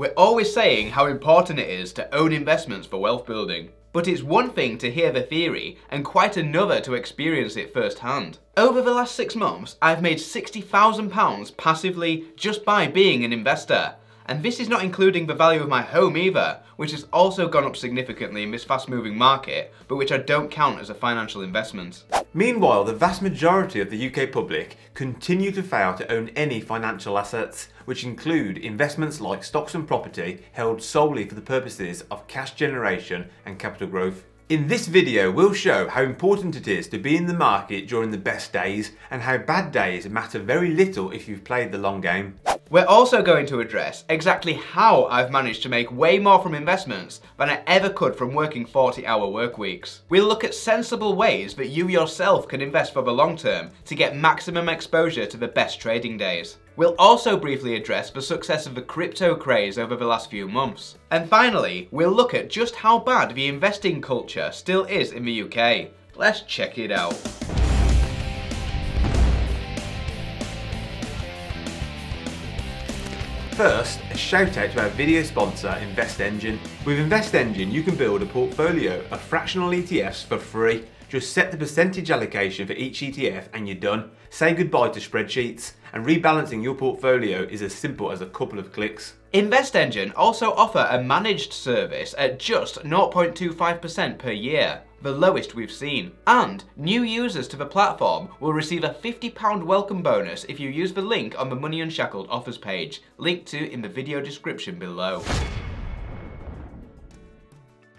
We're always saying how important it is to own investments for wealth building. But it's one thing to hear the theory and quite another to experience it firsthand. Over the last 6 months, I've made £60,000 passively just by being an investor. And this is not including the value of my home either, which has also gone up significantly in this fast-moving market, but which I don't count as a financial investment. Meanwhile, the vast majority of the UK public continue to fail to own any financial assets, which include investments like stocks and property held solely for the purposes of cash generation and capital growth. In this video, we'll show how important it is to be in the market during the best days and how bad days matter very little if you've played the long game. We're also going to address exactly how I've managed to make way more from investments than I ever could from working 40-hour work weeks. We'll look at sensible ways that you yourself can invest for the long term to get maximum exposure to the best trading days. We'll also briefly address the success of the crypto craze over the last few months. And finally, we'll look at just how bad the investing culture still is in the UK. Let's check it out. First, a shout out to our video sponsor, InvestEngine. With InvestEngine, you can build a portfolio of fractional ETFs for free. Just set the percentage allocation for each ETF and you're done. Say goodbye to spreadsheets, and rebalancing your portfolio is as simple as a couple of clicks. InvestEngine also offer a managed service at just 0.25% per year, the lowest we've seen. And new users to the platform will receive a £50 welcome bonus if you use the link on the Money Unshackled offers page, linked to in the video description below.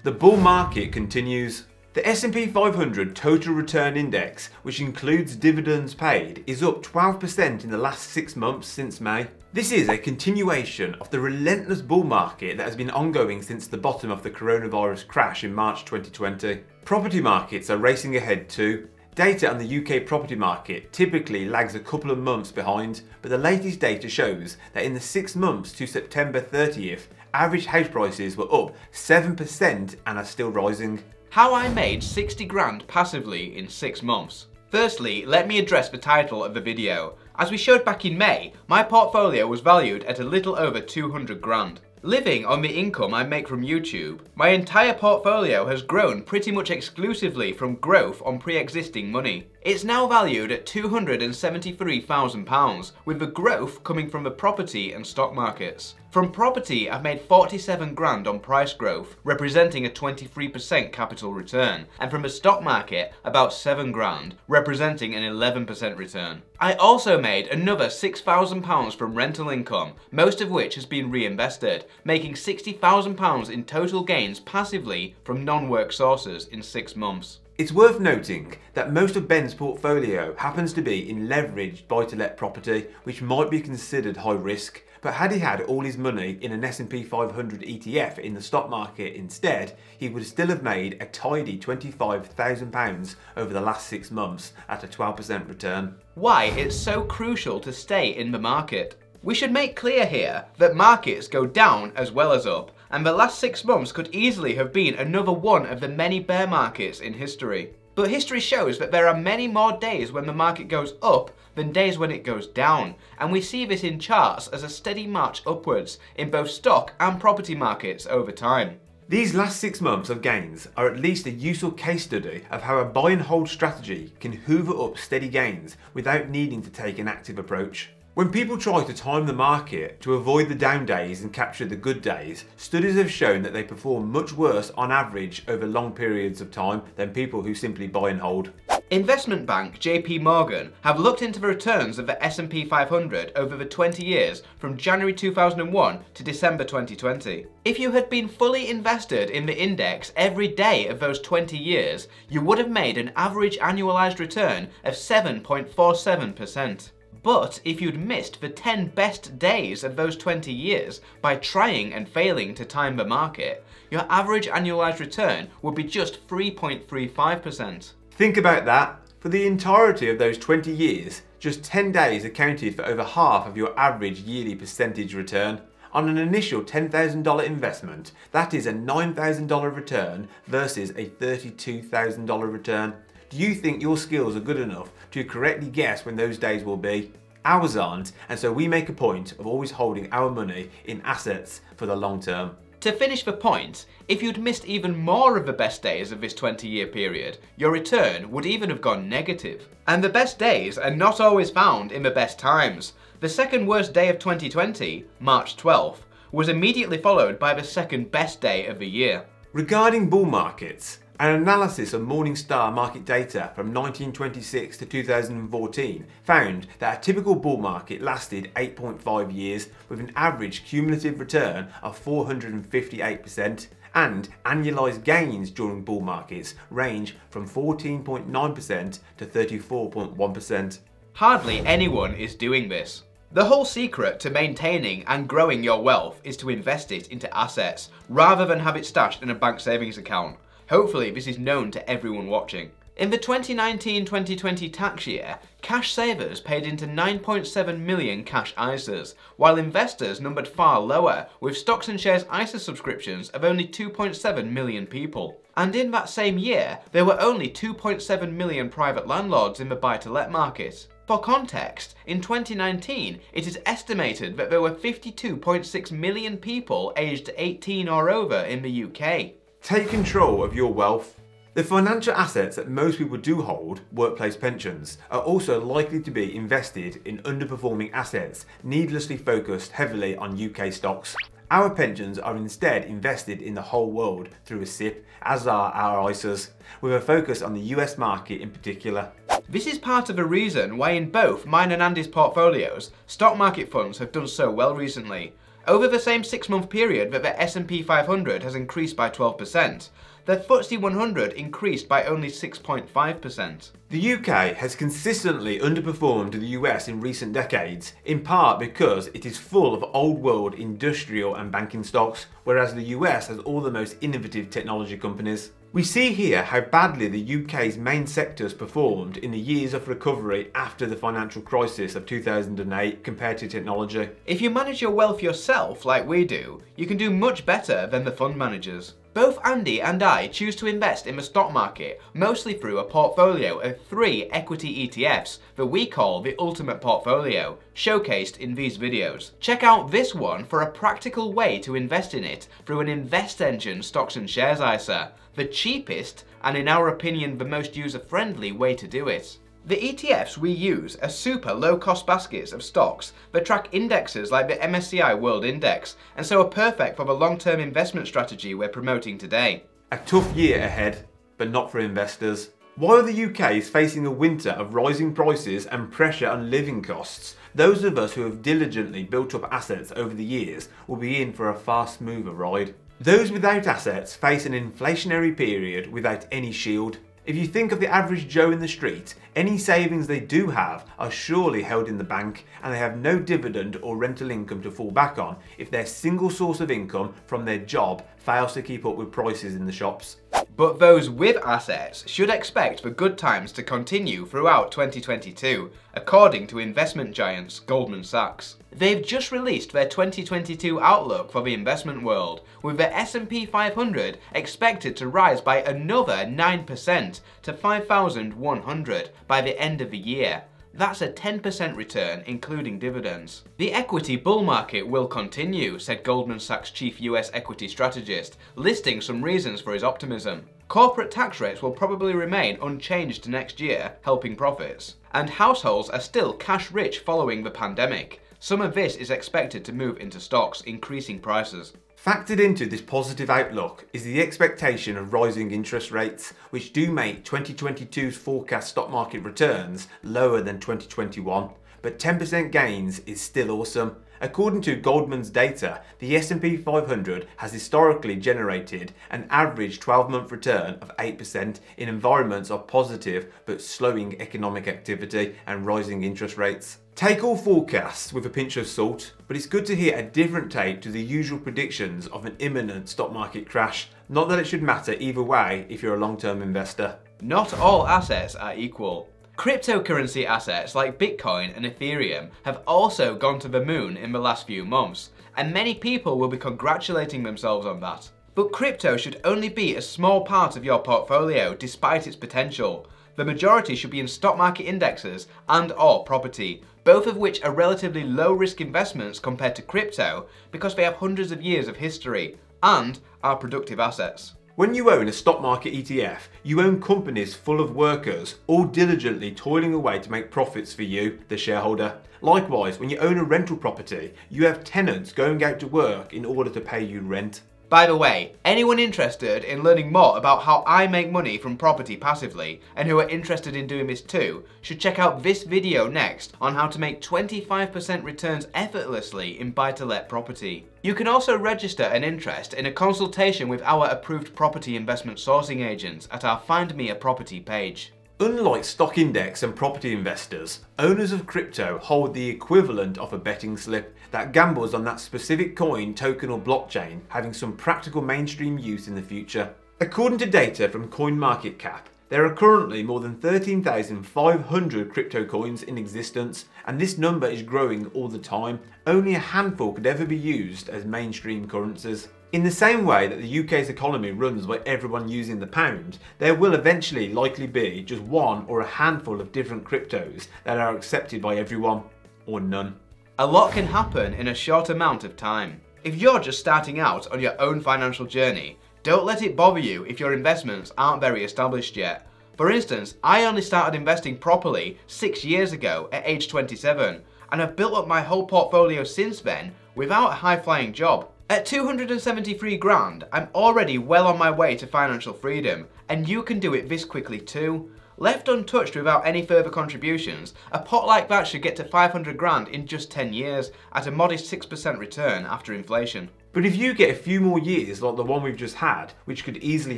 The bull market continues. The S&P 500 Total Return Index, which includes dividends paid, is up 12% in the last 6 months since May. This is a continuation of the relentless bull market that has been ongoing since the bottom of the coronavirus crash in March 2020. Property markets are racing ahead too. Data on the UK property market typically lags a couple of months behind, but the latest data shows that in the 6 months to September 30th, average house prices were up 7% and are still rising. How I made 60 grand passively in 6 months. Firstly, let me address the title of the video. As we showed back in May, my portfolio was valued at a little over 200 grand. Living on the income I make from YouTube, my entire portfolio has grown pretty much exclusively from growth on pre-existing money. It's now valued at £273,000, with the growth coming from the property and stock markets. From property, I've made 47 grand on price growth, representing a 23% capital return, and from the stock market, about 7 grand, representing an 11% return. I also made another £6,000 from rental income, most of which has been reinvested, making £60,000 in total gains passively from non-work sources in 6 months. It's worth noting that most of Ben's portfolio happens to be in leveraged buy-to-let property, which might be considered high risk, but had he had all his money in an S&P 500 ETF in the stock market instead, he would still have made a tidy £25,000 over the last 6 months at a 12% return. Why it's so crucial to stay in the market. We should make clear here that markets go down as well as up, and the last 6 months could easily have been another one of the many bear markets in history. But history shows that there are many more days when the market goes up than days when it goes down, and we see this in charts as a steady march upwards in both stock and property markets over time. These last 6 months of gains are at least a useful case study of how a buy and hold strategy can hoover up steady gains without needing to take an active approach. When people try to time the market to avoid the down days and capture the good days, studies have shown that they perform much worse on average over long periods of time than people who simply buy and hold. Investment bank JP Morgan have looked into the returns of the S&P 500 over the 20 years from January 2001 to December 2020. If you had been fully invested in the index every day of those 20 years, you would have made an average annualized return of 7.47%. But if you'd missed the 10 best days of those 20 years by trying and failing to time the market, your average annualized return would be just 3.35%. Think about that. For the entirety of those 20 years, just 10 days accounted for over half of your average yearly percentage return. On an initial $10,000 investment, that is a $9,000 return versus a $32,000 return. Do you think your skills are good enough to correctly guess when those days will be? Ours aren't, and so we make a point of always holding our money in assets for the long term. To finish the point, if you'd missed even more of the best days of this 20-year period, your return would even have gone negative. And the best days are not always found in the best times. The second worst day of 2020, March 12th, was immediately followed by the second best day of the year. Regarding bull markets, an analysis of Morningstar market data from 1926 to 2014 found that a typical bull market lasted 8.5 years with an average cumulative return of 458%, and annualized gains during bull markets range from 14.9% to 34.1%. Hardly anyone is doing this. The whole secret to maintaining and growing your wealth is to invest it into assets rather than have it stashed in a bank savings account. Hopefully this is known to everyone watching. In the 2019-2020 tax year, cash savers paid into 9.7 million cash ISAs, while investors numbered far lower, with stocks and shares ISA subscriptions of only 2.7 million people. And in that same year, there were only 2.7 million private landlords in the buy-to-let market. For context, in 2019, it is estimated that there were 52.6 million people aged 18 or over in the UK. Take control of your wealth. The financial assets that most people do hold, workplace pensions, are also likely to be invested in underperforming assets, needlessly focused heavily on UK stocks. Our pensions are instead invested in the whole world through a SIP, as are our ISAs, with a focus on the US market in particular. This is part of the reason why in both mine and Andy's portfolios, stock market funds have done so well recently. Over the same 6-month period that the S&P 500 has increased by 12%, the FTSE 100 increased by only 6.5%. The UK has consistently underperformed the US in recent decades, in part because it is full of old-world industrial and banking stocks, whereas the US has all the most innovative technology companies. We see here how badly the UK's main sectors performed in the years of recovery after the financial crisis of 2008 compared to technology. If you manage your wealth yourself like we do, you can do much better than the fund managers. Both Andy and I choose to invest in the stock market mostly through a portfolio of 3 equity ETFs that we call the Ultimate Portfolio, showcased in these videos. Check out this one for a practical way to invest in it through an InvestEngine stocks and shares ISA. The cheapest, and in our opinion the most user-friendly way to do it. The ETFs we use are super low-cost baskets of stocks that track indexes like the MSCI World Index, and so are perfect for the long-term investment strategy we're promoting today. A tough year ahead, but not for investors. While the UK is facing a winter of rising prices and pressure on living costs, those of us who have diligently built up assets over the years will be in for a far smoother ride. Those without assets face an inflationary period without any shield. If you think of the average Joe in the street, any savings they do have are surely held in the bank, and they have no dividend or rental income to fall back on if their single source of income from their job fails to keep up with prices in the shops. But those with assets should expect the good times to continue throughout 2022, according to investment giants Goldman Sachs. They've just released their 2022 outlook for the investment world, with the S&P 500 expected to rise by another 9% to 5,100 by the end of the year. That's a 10% return, including dividends. The equity bull market will continue, said Goldman Sachs chief US equity strategist, listing some reasons for his optimism. Corporate tax rates will probably remain unchanged next year, helping profits. And households are still cash rich following the pandemic. Some of this is expected to move into stocks, increasing prices. Factored into this positive outlook is the expectation of rising interest rates, which do make 2022's forecast stock market returns lower than 2021, but 10% gains is still awesome. According to Goldman's data, the S&P 500 has historically generated an average 12-month return of 8% in environments of positive but slowing economic activity and rising interest rates. Take all forecasts with a pinch of salt, but it's good to hear a different take to the usual predictions of an imminent stock market crash. Not that it should matter either way if you're a long-term investor. Not all assets are equal. Cryptocurrency assets like Bitcoin and Ethereum have also gone to the moon in the last few months, and many people will be congratulating themselves on that. But crypto should only be a small part of your portfolio despite its potential. the majority should be in stock market indexes and/or property, both of which are relatively low-risk investments compared to crypto because they have hundreds of years of history and are productive assets. When you own a stock market ETF, you own companies full of workers, all diligently toiling away to make profits for you, the shareholder. Likewise, when you own a rental property, you have tenants going out to work in order to pay you rent. By the way, anyone interested in learning more about how I make money from property passively, and who are interested in doing this too, should check out this video next on how to make 25% returns effortlessly in buy-to-let property. You can also register an interest in a consultation with our approved property investment sourcing agents at our Find Me a Property page. Unlike stock index and property investors, owners of crypto hold the equivalent of a betting slip that gambles on that specific coin, token or blockchain having some practical mainstream use in the future. According to data from CoinMarketCap, there are currently more than 13,500 crypto coins in existence, and this number is growing all the time. Only a handful could ever be used as mainstream currencies. In the same way that the UK's economy runs by everyone using the pound, there will eventually likely be just one or a handful of different cryptos that are accepted by everyone, or none. A lot can happen in a short amount of time. If you're just starting out on your own financial journey, don't let it bother you if your investments aren't very established yet. For instance, I only started investing properly 6 years ago at age 27, and I've built up my whole portfolio since then without a high-flying job. At 273 grand, I'm already well on my way to financial freedom, and you can do it this quickly too. Left untouched without any further contributions, a pot like that should get to 500 grand in just 10 years, at a modest 6% return after inflation. But if you get a few more years like the one we've just had, which could easily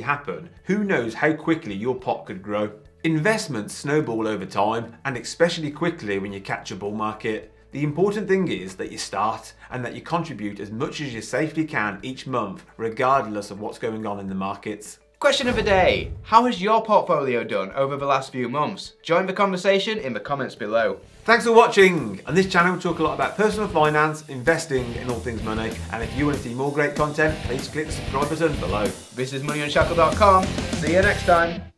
happen, who knows how quickly your pot could grow. Investments snowball over time, and especially quickly when you catch a bull market. The important thing is that you start, and that you contribute as much as you safely can each month, regardless of what's going on in the markets. Question of the day: how has your portfolio done over the last few months? Join the conversation in the comments below. Thanks for watching! On this channel we talk a lot about personal finance, investing and all things money. And if you want to see more great content, please click the subscribe button below. This is MoneyUnshackled.com. See you next time.